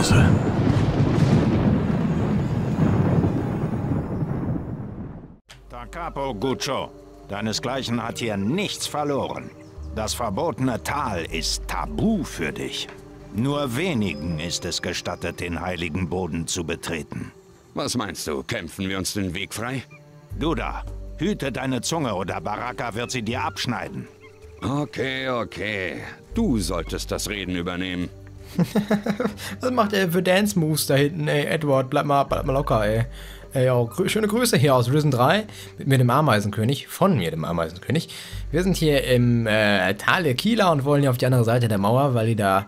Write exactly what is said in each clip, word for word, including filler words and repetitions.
Weise. Da Capo Guccio, deinesgleichen hat hier nichts verloren. Das verbotene Tal ist tabu für dich. Nur wenigen ist es gestattet, den heiligen Boden zu betreten. Was meinst du, kämpfen wir uns den Weg frei? Du da, hüte deine Zunge oder Baraka wird sie dir abschneiden. Okay, okay. Du solltest das Reden übernehmen. Was macht der für Dance-Moves da hinten, ey? Edward, bleib mal, bleib mal locker, ey. Ey, yo, grü schöne Grüße hier aus Risen drei mit mir, dem Ameisenkönig, von mir, dem Ameisenkönig. Wir sind hier im äh, Tal der Kila und wollen hier auf die andere Seite der Mauer, weil die da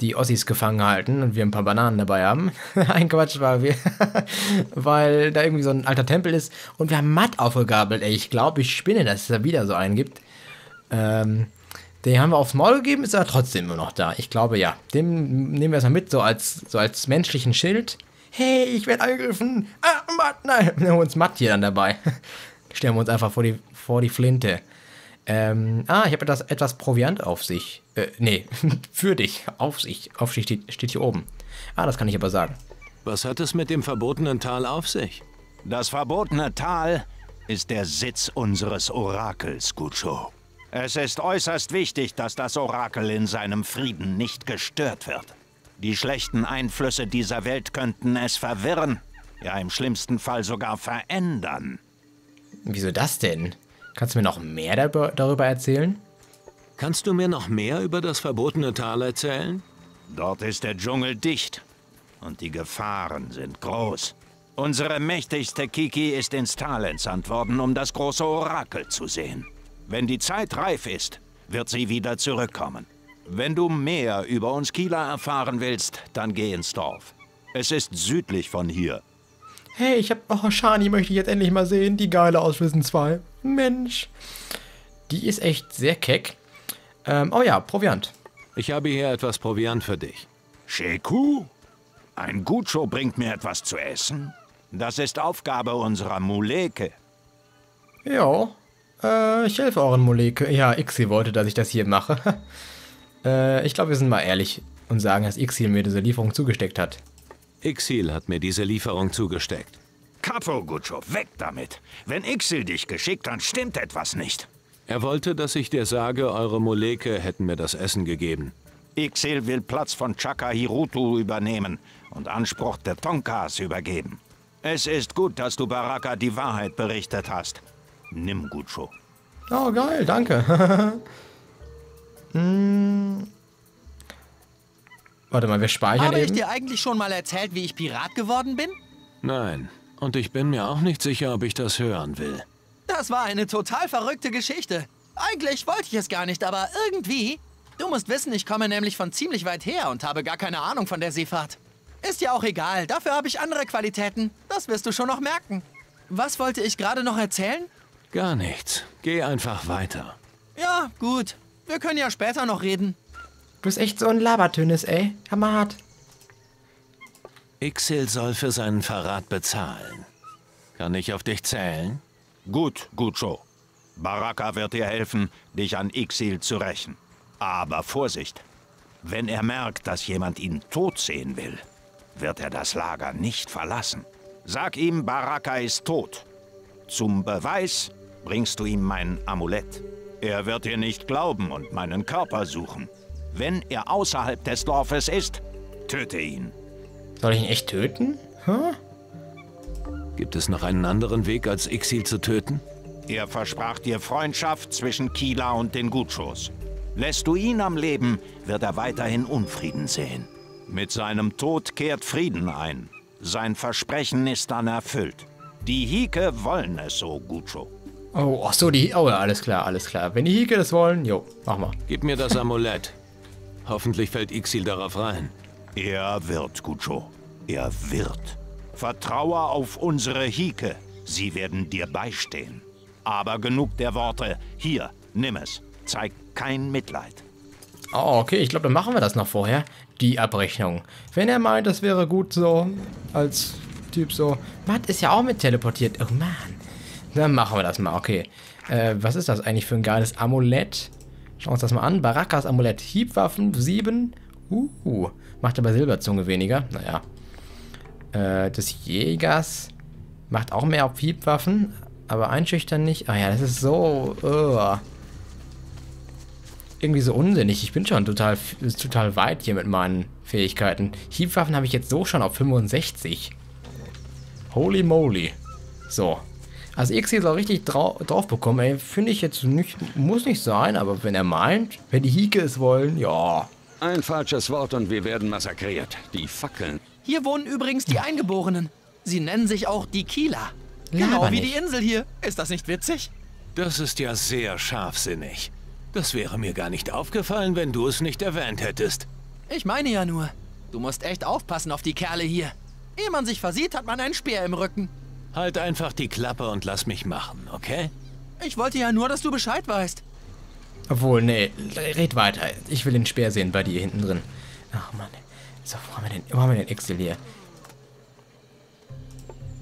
die Ossis gefangen halten und wir ein paar Bananen dabei haben. Ein Quatsch war wir, weil da irgendwie so ein alter Tempel ist und wir haben Matt aufgegabelt, ey. Ich glaube, ich spinne, dass es da wieder so einen gibt. Ähm, den haben wir aufs Maul gegeben, ist er trotzdem immer noch da. Ich glaube, ja. Den nehmen wir erstmal mit, so als, so als menschlichen Schild. Hey, ich werde angegriffen. Ah, Matt, nein. Wir haben uns Matt hier dann dabei. Stellen wir uns einfach vor die, vor die Flinte. Ähm, ah, ich habe etwas, etwas Proviant auf sich. Äh, nee, für dich. Auf sich. Auf sich steht, steht hier oben. Ah, das kann ich aber sagen. Was hat es mit dem verbotenen Tal auf sich? Das verbotene Tal ist der Sitz unseres Orakels, Guccio. Es ist äußerst wichtig, dass das Orakel in seinem Frieden nicht gestört wird. Die schlechten Einflüsse dieser Welt könnten es verwirren, ja im schlimmsten Fall sogar verändern. Wieso das denn? Kannst du mir noch mehr darüber erzählen? Kannst du mir noch mehr über das verbotene Tal erzählen? Dort ist der Dschungel dicht und die Gefahren sind groß. Unsere mächtigste Kiki ist ins Tal entsandt worden, um das große Orakel zu sehen. Wenn die Zeit reif ist, wird sie wieder zurückkommen. Wenn du mehr über uns Kila erfahren willst, dann geh ins Dorf. Es ist südlich von hier. Hey, ich hab... Oh, Shani möchte ich jetzt endlich mal sehen. Die Geile aus Risen zwei. Mensch. Die ist echt sehr keck. Ähm, oh ja, Proviant. Ich habe hier etwas Proviant für dich. Sheku? Ein Guccio bringt mir etwas zu essen? Das ist Aufgabe unserer Muleke. Ja. Äh, ich helfe euren Muleke. Ja, Ixi wollte, dass ich das hier mache. Ich glaube, wir sind mal ehrlich und sagen, dass Ixil mir diese Lieferung zugesteckt hat. Ixil hat mir diese Lieferung zugesteckt. Capo Guccio, weg damit! Wenn Ixil dich geschickt hat, stimmt etwas nicht. Er wollte, dass ich dir sage, eure Muleke hätten mir das Essen gegeben. Ixil will Platz von Chaka Hirutu übernehmen und Anspruch der Tonkas übergeben. Es ist gut, dass du Baraka die Wahrheit berichtet hast. Nimm Guccio. Oh, geil, danke. Hm. Warte mal, wir speichern eben. Habe ich dir eigentlich schon mal erzählt, wie ich Pirat geworden bin? Nein. Und ich bin mir auch nicht sicher, ob ich das hören will. Das war eine total verrückte Geschichte. Eigentlich wollte ich es gar nicht, aber irgendwie... Du musst wissen, ich komme nämlich von ziemlich weit her und habe gar keine Ahnung von der Seefahrt. Ist ja auch egal, dafür habe ich andere Qualitäten. Das wirst du schon noch merken. Was wollte ich gerade noch erzählen? Gar nichts. Geh einfach weiter. Ja, gut. Wir können ja später noch reden. Du bist echt so ein Labertönis, ey. Hammerhart. Ixil soll für seinen Verrat bezahlen. Kann ich auf dich zählen? Gut, Guccio. Baraka wird dir helfen, dich an Ixil zu rächen. Aber Vorsicht. Wenn er merkt, dass jemand ihn tot sehen will, wird er das Lager nicht verlassen. Sag ihm, Baraka ist tot. Zum Beweis bringst du ihm mein Amulett. Er wird dir nicht glauben und meinen Körper suchen. Wenn er außerhalb des Dorfes ist, töte ihn. Soll ich ihn echt töten? Huh? Gibt es noch einen anderen Weg, als Ixil zu töten? Er versprach dir Freundschaft zwischen Kila und den Guccios. Lässt du ihn am Leben, wird er weiterhin Unfrieden sehen. Mit seinem Tod kehrt Frieden ein. Sein Versprechen ist dann erfüllt. Die Hike wollen es so, Guccio. Oh, ach so, die... Oh, ja, alles klar, alles klar. Wenn die Hike das wollen, jo, mach mal. Gib mir das Amulett. Hoffentlich fällt Ixil darauf rein. Er wird, Guccio. Er wird. Vertraue auf unsere Hike. Sie werden dir beistehen. Aber genug der Worte. Hier, nimm es. Zeig kein Mitleid. Oh, okay, ich glaube, dann machen wir das noch vorher. Die Abrechnung. Wenn er meint, das wäre gut so, als Typ so... Matt ist ja auch mit teleportiert. Oh, Mann. Dann machen wir das mal, okay. Äh, was ist das eigentlich für ein geiles Amulett? Schauen wir uns das mal an. Barakas Amulett. Hiebwaffen sieben Uh, macht aber Silberzunge weniger. Naja. Äh, des Jägers macht auch mehr auf Hiebwaffen, aber einschüchtern nicht. Ah ja, das ist so... Uh, irgendwie so unsinnig. Ich bin schon total, total weit hier mit meinen Fähigkeiten. Hiebwaffen habe ich jetzt so schon auf fünfundsechzig. Holy moly. So. Also Ixi soll richtig drau drauf bekommen, ey. Finde ich jetzt nicht... Muss nicht sein, aber wenn er meint, wenn die Hike es wollen, ja... Ein falsches Wort und wir werden massakriert. Die Fackeln. Hier wohnen übrigens die Eingeborenen. Sie nennen sich auch die Kila. Genau wie die Insel hier. Ist das nicht witzig? Das ist ja sehr scharfsinnig. Das wäre mir gar nicht aufgefallen, wenn du es nicht erwähnt hättest. Ich meine ja nur, du musst echt aufpassen auf die Kerle hier. Ehe man sich versieht, hat man einen Speer im Rücken. Halt einfach die Klappe und lass mich machen, okay? Ich wollte ja nur, dass du Bescheid weißt. Obwohl, nee, red weiter. Ich will den Speer sehen bei dir hinten drin. Ach Mann. So, wo haben wir denn, wo haben wir denn Exil hier?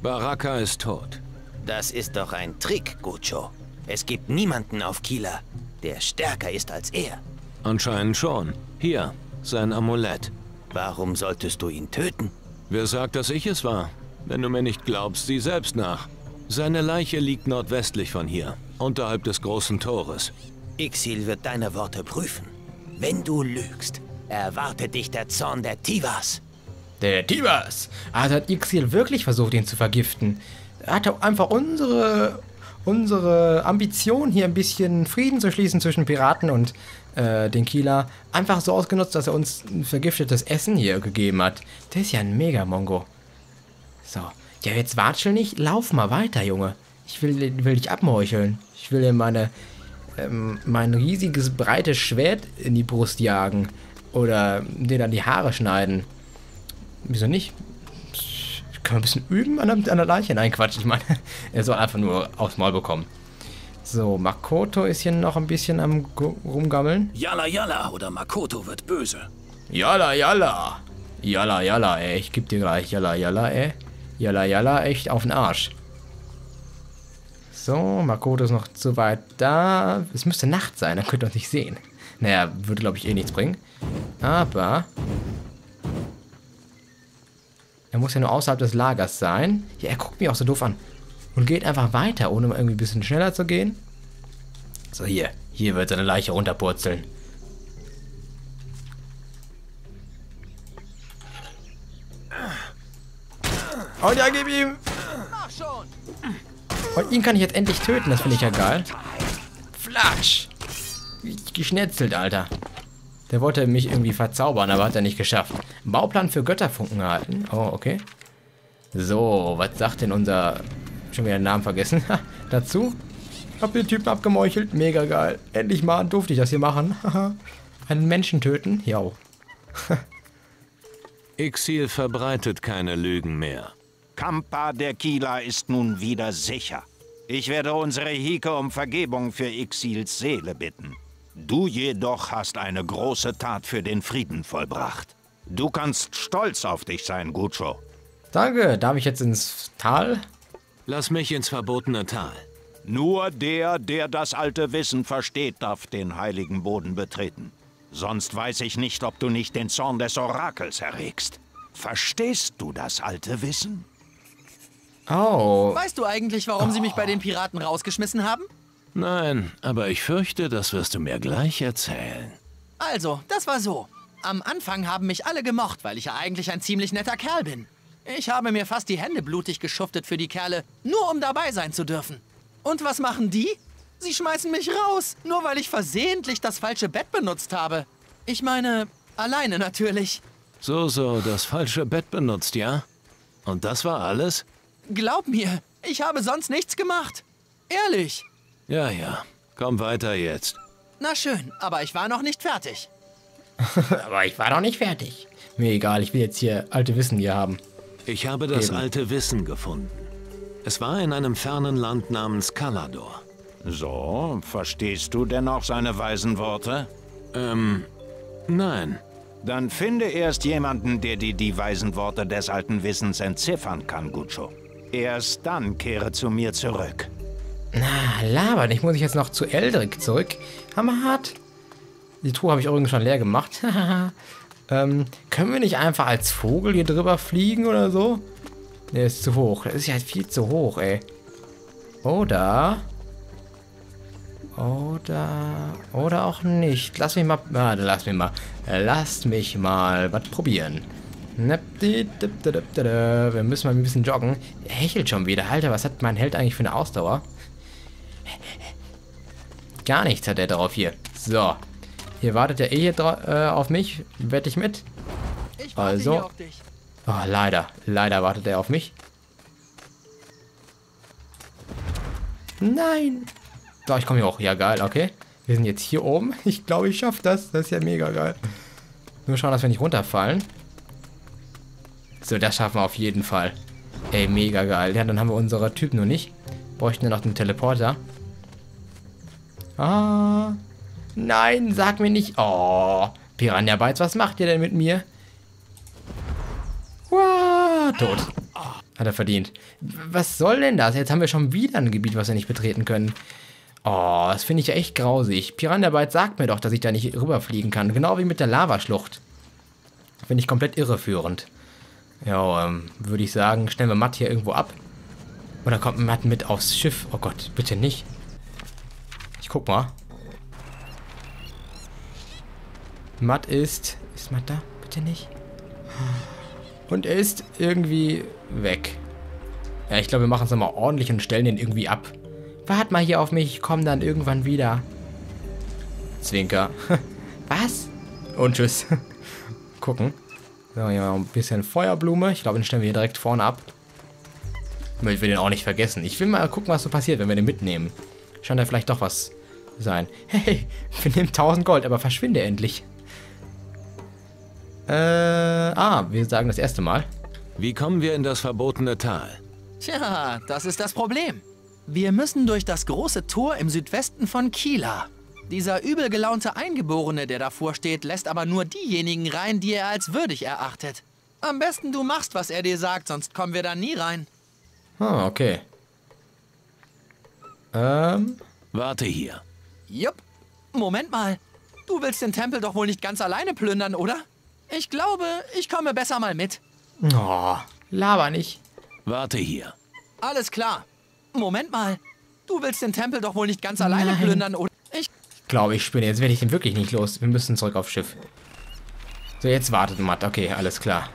Baraka ist tot. Das ist doch ein Trick, Gucho. Es gibt niemanden auf Kila, der stärker ist als er. Anscheinend schon. Hier, sein Amulett. Warum solltest du ihn töten? Wer sagt, dass ich es war? Wenn du mir nicht glaubst, sieh selbst nach. Seine Leiche liegt nordwestlich von hier, unterhalb des großen Tores. Ixil wird deine Worte prüfen. Wenn du lügst, erwartet dich der Zorn der Tivas. Der Tivas? Also hat Ixil wirklich versucht, ihn zu vergiften. Er hat einfach unsere, unsere Ambition, hier ein bisschen Frieden zu schließen zwischen Piraten und äh, den Kila, einfach so ausgenutzt, dass er uns ein vergiftetes Essen hier gegeben hat. Der ist ja ein Mega-Mongo. So. Ja, jetzt watschel nicht. Lauf mal weiter, Junge. Ich will, will dich abmeucheln. Ich will dir meine... mein riesiges, breites Schwert in die Brust jagen oder dir dann die Haare schneiden. Wieso nicht? Ich kann ein bisschen üben an der Leiche. Nein, Quatsch, ich meine, er soll einfach nur aufs Maul bekommen. So, Makoto ist hier noch ein bisschen am rumgammeln. Yalla Yalla oder Makoto wird böse. Yalla Yalla. Yalla Yalla, ey. Ich geb dir gleich Yalla Yalla, ey. Yalla Yalla, echt auf den Arsch. So, Makoto ist noch zu weit da. Es müsste Nacht sein, dann könnt ihr uns nicht sehen. Naja, würde, glaube ich, eh nichts bringen. Aber... er muss ja nur außerhalb des Lagers sein. Ja, er guckt mich auch so doof an. Und geht einfach weiter, ohne mal irgendwie ein bisschen schneller zu gehen. So, hier. Hier wird seine Leiche runterpurzeln. Oh ja, gib ihm! Mach schon! Und ihn kann ich jetzt endlich töten, das finde ich ja geil. Flatsch! Geschnetzelt, Alter. Der wollte mich irgendwie verzaubern, aber hat er nicht geschafft. Bauplan für Götterfunken erhalten. Oh, okay. So, was sagt denn unser... schon wieder den Namen vergessen. Dazu. Hab den Typen abgemeuchelt. Mega geil. Endlich mal durfte ich das hier machen. Einen Menschen töten. Jo. Exil verbreitet keine Lügen mehr. Kampa der Kila ist nun wieder sicher. Ich werde unsere Hike um Vergebung für Ixils Seele bitten. Du jedoch hast eine große Tat für den Frieden vollbracht. Du kannst stolz auf dich sein, Gucho. Danke, darf ich jetzt ins Tal? Lass mich ins verbotene Tal. Nur der, der das alte Wissen versteht, darf den heiligen Boden betreten. Sonst weiß ich nicht, ob du nicht den Zorn des Orakels erregst. Verstehst du das alte Wissen? Oh. Weißt du eigentlich, warum oh. sie mich bei den Piraten rausgeschmissen haben? Nein, aber ich fürchte, das wirst du mir gleich erzählen. Also, das war so. Am Anfang haben mich alle gemocht, weil ich ja eigentlich ein ziemlich netter Kerl bin. Ich habe mir fast die Hände blutig geschuftet für die Kerle, nur um dabei sein zu dürfen. Und was machen die? Sie schmeißen mich raus, nur weil ich versehentlich das falsche Bett benutzt habe. Ich meine, alleine natürlich. So, so, das falsche Bett benutzt, ja? Und das war alles? Glaub mir, ich habe sonst nichts gemacht. Ehrlich. Ja, ja. Komm weiter jetzt. Na schön, aber ich war noch nicht fertig. aber ich war noch nicht fertig. Mir egal, ich will jetzt hier alte Wissen hier haben. Ich habe das Eben. alte Wissen gefunden. Es war in einem fernen Land namens Kalador. So, verstehst du dennoch seine weisen Worte? Ähm, nein. Dann finde erst jemanden, der dir die weisen Worte des alten Wissens entziffern kann, Gucho. Erst dann kehre zu mir zurück. Na, labern. Ich muss jetzt noch zu Eldrick zurück. Hammerhart. Die Truhe habe ich übrigens schon leer gemacht. Ähm, können wir nicht einfach als Vogel hier drüber fliegen oder so? Ne, ist zu hoch. Das ist halt viel zu hoch, ey. Oder... Oder... Oder auch nicht. Lass mich mal... Ah, lass mich mal... Lasst mich mal was probieren. Wir müssen mal ein bisschen joggen. Er hechelt schon wieder. Alter, was hat mein Held eigentlich für eine Ausdauer? Gar nichts hat er drauf hier. So. Hier wartet er eh hier äh, auf mich. Wette ich mit. Ich warte also. Hier auf dich. Oh, leider. Leider wartet er auf mich. Nein. So, ich komme hier hoch. Ja, geil. Okay. Wir sind jetzt hier oben. Ich glaube, ich schaffe das. Das ist ja mega geil. Nur schauen, dass wir nicht runterfallen. So, das schaffen wir auf jeden Fall. Ey, mega geil. Ja, dann haben wir unsere Typen nur nicht. Bräuchten wir noch den Teleporter. Ah. Nein, sag mir nicht. Oh. Piranha Bytes, was macht ihr denn mit mir? Wow, tot. Hat er verdient. Was soll denn das? Jetzt haben wir schon wieder ein Gebiet, was wir nicht betreten können. Oh, das finde ich ja echt grausig. Piranha Bytes sagt mir doch, dass ich da nicht rüberfliegen kann. Genau wie mit der Lavaschlucht. Finde ich komplett irreführend. Ja, ähm, würde ich sagen, stellen wir Matt hier irgendwo ab. Oder kommt Matt mit aufs Schiff? Oh Gott, bitte nicht. Ich guck mal. Matt ist... Ist Matt da? Bitte nicht. Und er ist irgendwie weg. Ja, ich glaube, wir machen es nochmal ordentlich und stellen den irgendwie ab. Wart mal hier auf mich, ich komme dann irgendwann wieder. Zwinker. Was? Und tschüss. Gucken. So, hier haben wir ein bisschen Feuerblume. Ich glaube, den stellen wir hier direkt vorne ab. Damit wir den auch nicht vergessen. Ich will mal gucken, was so passiert, wenn wir den mitnehmen. Scheint da vielleicht doch was sein. Hey, wir nehmen tausend Gold, aber verschwinde endlich. Äh, ah, wir sagen das erste Mal. Wie kommen wir in das verbotene Tal? Tja, das ist das Problem. Wir müssen durch das große Tor im Südwesten von Kila. Dieser übel gelaunte Eingeborene, der davor steht, lässt aber nur diejenigen rein, die er als würdig erachtet. Am besten du machst, was er dir sagt, sonst kommen wir da nie rein. Ah, okay. Ähm, warte hier. Jupp. Moment mal. Du willst den Tempel doch wohl nicht ganz alleine plündern, oder? Ich glaube, ich komme besser mal mit. Oh, laber nicht. Warte hier. Alles klar. Moment mal. Du willst den Tempel doch wohl nicht ganz alleine Nein. plündern, oder? Ich... Ich glaube, ich spinne. Jetzt werde ich den wirklich nicht los. Wir müssen zurück aufs Schiff. So, jetzt wartet Matt. Okay, alles klar.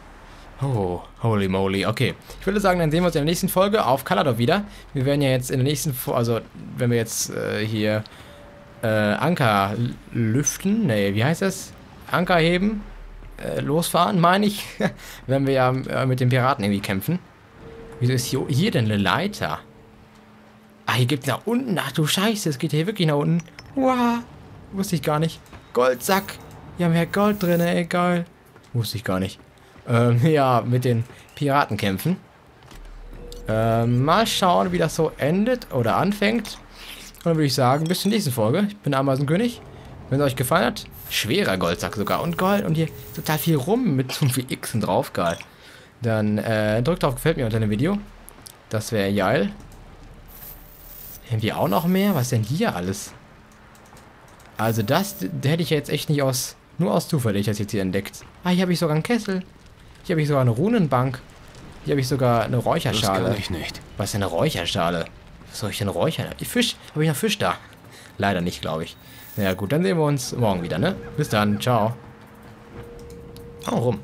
Oh, holy moly. Okay. Ich würde sagen, dann sehen wir uns in der nächsten Folge auf Kalador wieder. Wir werden ja jetzt in der nächsten Folge, also wenn wir jetzt äh, hier äh, Anker lüften, nee, wie heißt das? Anker heben, äh, losfahren, meine ich, wenn wir ja äh, mit den Piraten irgendwie kämpfen. Wieso ist hier, hier denn eine Leiter? Ah, hier geht's nach unten. Ach du Scheiße, es geht hier wirklich nach unten. Wow, wusste ich gar nicht. Goldsack. Hier haben wir Gold drin, ey, geil. Wusste ich gar nicht. Ähm, ja, mit den Piraten kämpfen. Ähm, mal schauen, wie das so endet oder anfängt. Und dann würde ich sagen, bis zur nächsten Folge. Ich bin Ameisenkönig. Wenn es euch gefallen hat, schwerer Goldsack sogar. Und Gold und hier total viel rum mit so viel Xen drauf, geil. Dann äh, drückt auf Gefällt mir unter dem Video. Das wäre geil. Irgendwie auch noch mehr? Was ist denn hier alles? Also das hätte ich jetzt echt nicht aus... Nur aus Zufall hätte ich das jetzt hier entdeckt. Ah, hier habe ich sogar einen Kessel. Hier habe ich sogar eine Runenbank. Hier habe ich sogar eine Räucherschale. Das kann ich nicht. Was ist denn eine Räucherschale? Was soll ich denn räuchern? Fisch? Habe ich noch Fisch da? Leider nicht, glaube ich. Na ja, gut, dann sehen wir uns morgen wieder, ne? Bis dann, ciao. Oh, rum.